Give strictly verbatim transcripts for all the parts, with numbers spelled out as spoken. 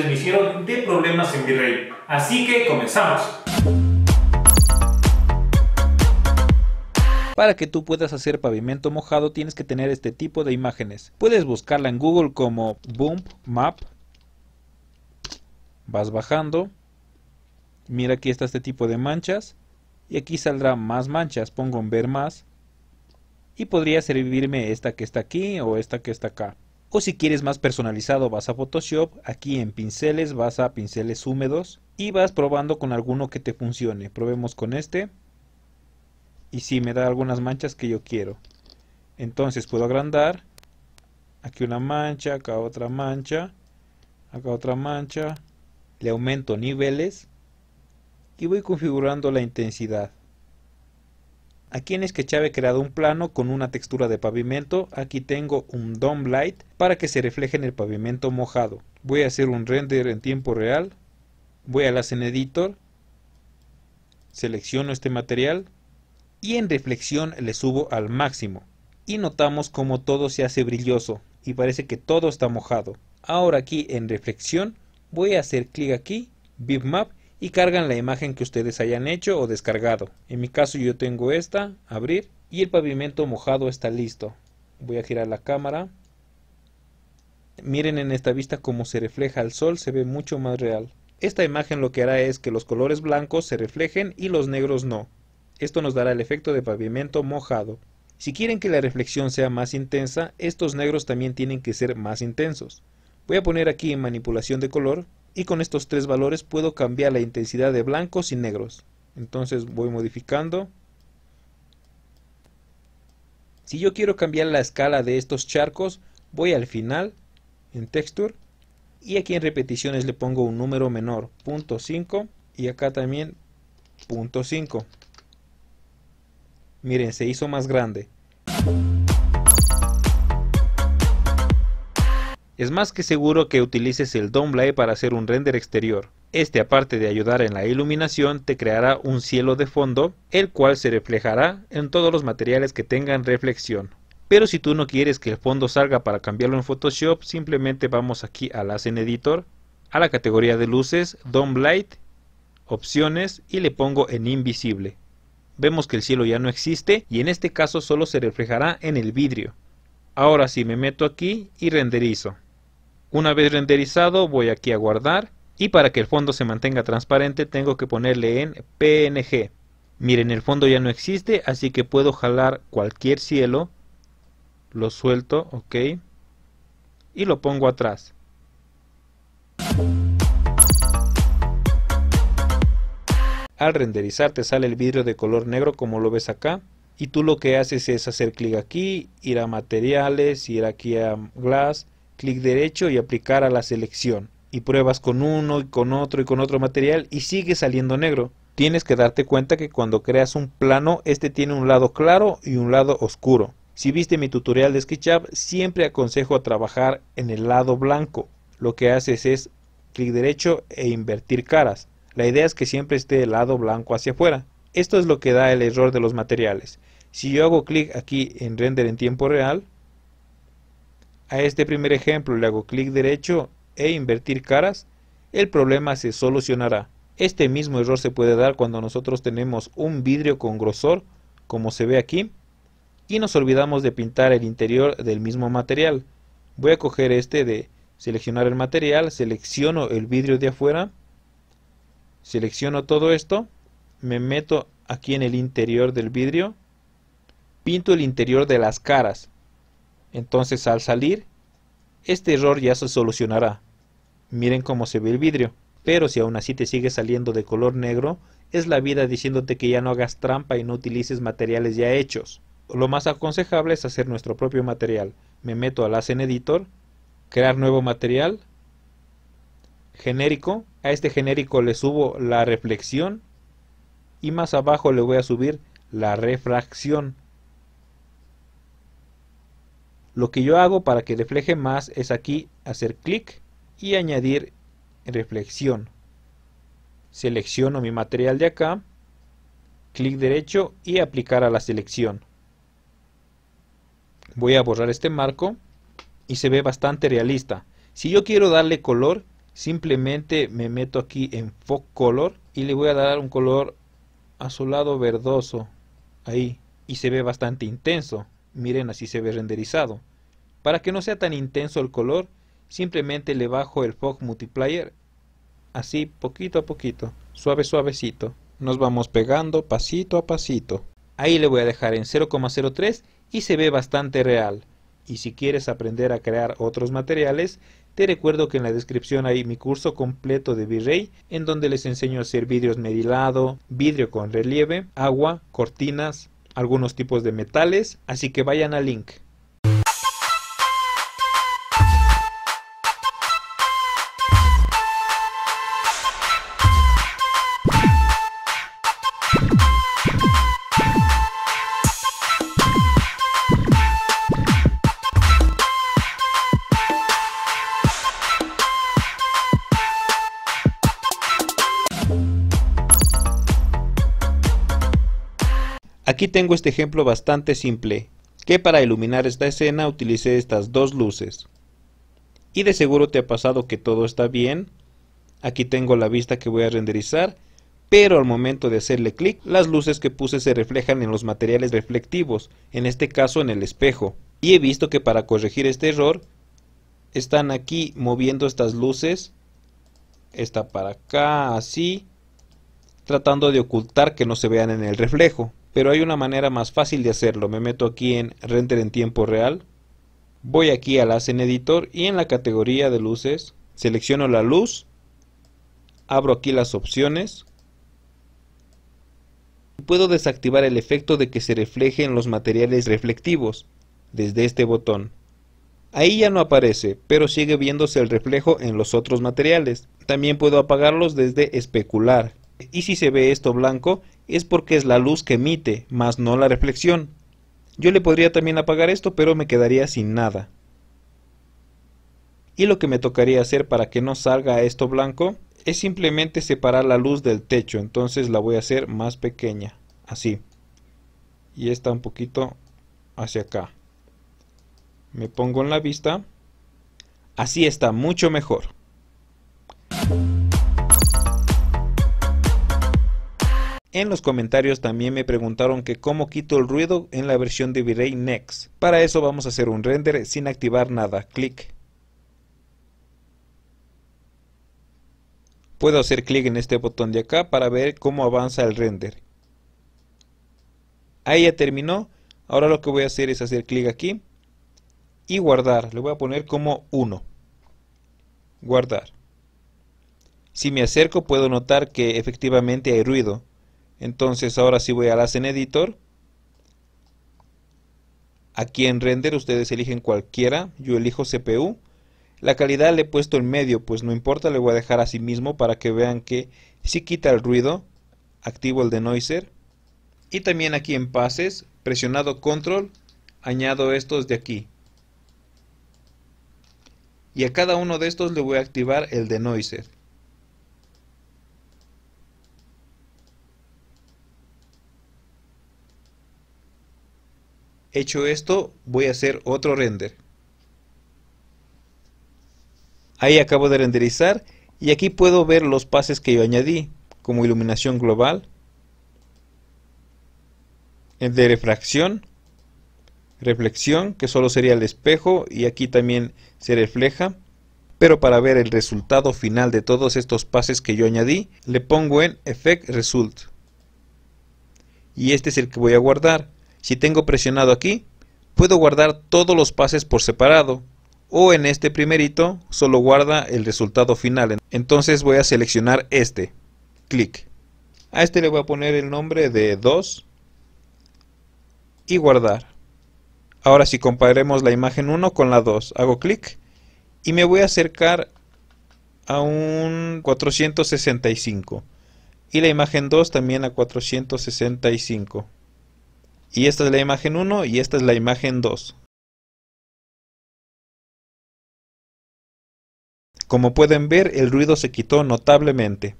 ustedes me hicieron de problemas en V-Ray. Así que comenzamos. Para que tú puedas hacer pavimento mojado tienes que tener este tipo de imágenes. Puedes buscarla en Google como Bump Map. Vas bajando. Mira, aquí está este tipo de manchas. Y aquí saldrá más manchas. Pongo en ver más. Y podría servirme esta que está aquí o esta que está acá. O si quieres más personalizado vas a Photoshop. Aquí en pinceles vas a pinceles húmedos. Y vas probando con alguno que te funcione. Probemos con este. Y si sí, me da algunas manchas que yo quiero. Entonces puedo agrandar. Aquí una mancha, acá otra mancha. Acá otra mancha. Le aumento niveles. Y voy configurando la intensidad. Aquí en SketchUp he creado un plano con una textura de pavimento. Aquí tengo un Dome Light para que se refleje en el pavimento mojado. Voy a hacer un render en tiempo real. Voy a la Scene Editor. Selecciono este material. Y en reflexión le subo al máximo. Y notamos como todo se hace brilloso. Y parece que todo está mojado. Ahora aquí en reflexión voy a hacer clic aquí. Bitmap. Y cargan la imagen que ustedes hayan hecho o descargado. En mi caso yo tengo esta. Abrir. Y el pavimento mojado está listo. Voy a girar la cámara. Miren en esta vista cómo se refleja el sol. Se ve mucho más real. Esta imagen lo que hará es que los colores blancos se reflejen y los negros no. Esto nos dará el efecto de pavimento mojado. Si quieren que la reflexión sea más intensa, estos negros también tienen que ser más intensos. Voy a poner aquí en manipulación de color y con estos tres valores puedo cambiar la intensidad de blancos y negros. Entonces voy modificando. Si yo quiero cambiar la escala de estos charcos, voy al final, en texture, y aquí en repeticiones le pongo un número menor, punto cinco, y acá también punto cinco. Miren, se hizo más grande. Es más que seguro que utilices el Dome Light para hacer un render exterior. Este, aparte de ayudar en la iluminación, te creará un cielo de fondo, el cual se reflejará en todos los materiales que tengan reflexión. Pero si tú no quieres que el fondo salga para cambiarlo en Photoshop, simplemente vamos aquí a la Scene Editor, a la categoría de luces, Dome Light, opciones y le pongo en invisible. Vemos que el cielo ya no existe y en este caso solo se reflejará en el vidrio. Ahora sí me meto aquí y renderizo. Una vez renderizado voy aquí a guardar y para que el fondo se mantenga transparente tengo que ponerle en P N G. Miren, el fondo ya no existe, así que puedo jalar cualquier cielo. Lo suelto, ok. Y lo pongo atrás. Al renderizar te sale el vidrio de color negro como lo ves acá. Y tú lo que haces es hacer clic aquí, ir a materiales, ir aquí a glass, clic derecho y aplicar a la selección. Y pruebas con uno y con otro y con otro material y sigue saliendo negro. Tienes que darte cuenta que cuando creas un plano, este tiene un lado claro y un lado oscuro. Si viste mi tutorial de SketchUp, siempre aconsejo trabajar en el lado blanco. Lo que haces es clic derecho e invertir caras. La idea es que siempre esté el lado blanco hacia afuera. Esto es lo que da el error de los materiales. Si yo hago clic aquí en render en tiempo real, a este primer ejemplo le hago clic derecho e invertir caras, el problema se solucionará. Este mismo error se puede dar cuando nosotros tenemos un vidrio con grosor, como se ve aquí, y nos olvidamos de pintar el interior del mismo material. Voy a coger este de seleccionar el material, selecciono el vidrio de afuera. Selecciono todo esto, me meto aquí en el interior del vidrio, pinto el interior de las caras. Entonces al salir, este error ya se solucionará. Miren cómo se ve el vidrio. Pero si aún así te sigue saliendo de color negro, es la vida diciéndote que ya no hagas trampa y no utilices materiales ya hechos. Lo más aconsejable es hacer nuestro propio material. Me meto al Scene Editor, crear nuevo material, genérico. A este genérico le subo la reflexión y más abajo le voy a subir la refracción. Lo que yo hago para que refleje más es aquí hacer clic y añadir reflexión. Selecciono mi material de acá, clic derecho y aplicar a la selección. Voy a borrar este marco y se ve bastante realista. Si yo quiero darle color, Simplemente me meto aquí en fog color y le voy a dar un color azulado verdoso ahí, y se ve bastante intenso. Miren, así se ve renderizado. Para que no sea tan intenso el color, simplemente le bajo el fog multiplier, así poquito a poquito, suave suavecito. Nos vamos pegando pasito a pasito. Ahí le voy a dejar en cero coma cero tres y se ve bastante real. Y si quieres aprender a crear otros materiales, te recuerdo que en la descripción hay mi curso completo de V-Ray, en donde les enseño a hacer vidrios merilado, vidrio con relieve, agua, cortinas, algunos tipos de metales, así que vayan al link. Aquí tengo este ejemplo bastante simple, que para iluminar esta escena utilicé estas dos luces. Y de seguro te ha pasado que todo está bien. Aquí tengo la vista que voy a renderizar, pero al momento de hacerle clic, las luces que puse se reflejan en los materiales reflectivos, en este caso en el espejo. Y he visto que para corregir este error, están aquí moviendo estas luces, esta para acá, así, tratando de ocultar que no se vean en el reflejo. Pero hay una manera más fácil de hacerlo. Me meto aquí en Render en tiempo real. Voy aquí a la Scene Editor y en la categoría de luces selecciono la luz. Abro aquí las opciones. Puedo desactivar el efecto de que se refleje en los materiales reflectivos desde este botón. Ahí ya no aparece, pero sigue viéndose el reflejo en los otros materiales. También puedo apagarlos desde especular. Y si se ve esto blanco, es porque es la luz que emite, más no la reflexión. Yo le podría también apagar esto, pero me quedaría sin nada. Y lo que me tocaría hacer para que no salga esto blanco, es simplemente separar la luz del techo. Entonces la voy a hacer más pequeña, así. Y esta un poquito hacia acá. Me pongo en la vista. Así está mucho mejor. En los comentarios también me preguntaron que cómo quito el ruido en la versión de V-Ray Next. Para eso vamos a hacer un render sin activar nada. Clic. Puedo hacer clic en este botón de acá para ver cómo avanza el render. Ahí ya terminó. Ahora lo que voy a hacer es hacer clic aquí y guardar. Le voy a poner como uno. Guardar. Si me acerco puedo notar que efectivamente hay ruido. Entonces ahora sí voy a la Scene Editor. Aquí en Render ustedes eligen cualquiera. Yo elijo C P U. La calidad le he puesto en medio, pues no importa. Le voy a dejar así mismo para que vean que sí quita el ruido. Activo el Denoiser. Y también aquí en Pases, presionado Control, añado estos de aquí. Y a cada uno de estos le voy a activar el Denoiser. Hecho esto, voy a hacer otro render. Ahí acabo de renderizar y aquí puedo ver los pases que yo añadí, como iluminación global, el de refracción, reflexión, que solo sería el espejo y aquí también se refleja. Pero para ver el resultado final de todos estos pases que yo añadí, le pongo en Effect Result. Y este es el que voy a guardar. Si tengo presionado aquí, puedo guardar todos los pases por separado, o en este primerito solo guarda el resultado final. Entonces voy a seleccionar este, clic. A este le voy a poner el nombre de dos y guardar. Ahora si comparemos la imagen uno con la dos, hago clic y me voy a acercar a un cuatrocientos sesenta y cinco y la imagen dos también a cuatrocientos sesenta y cinco. Y esta es la imagen uno y esta es la imagen dos. Como pueden ver, el ruido se quitó notablemente.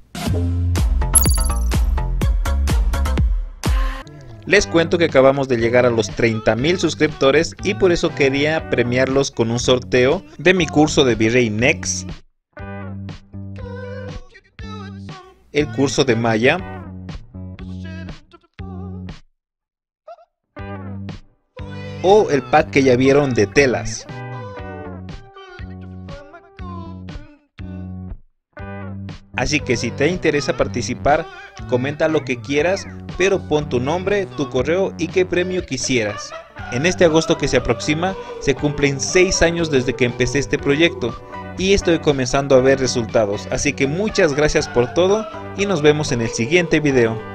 Les cuento que acabamos de llegar a los treinta mil suscriptores y por eso quería premiarlos con un sorteo de mi curso de V-Ray Next. el curso de Maya. O el pack que ya vieron de telas. Así que si te interesa participar, comenta lo que quieras, pero pon tu nombre, tu correo y qué premio quisieras. En este agosto que se aproxima, se cumplen seis años desde que empecé este proyecto y estoy comenzando a ver resultados. Así que muchas gracias por todo y nos vemos en el siguiente video.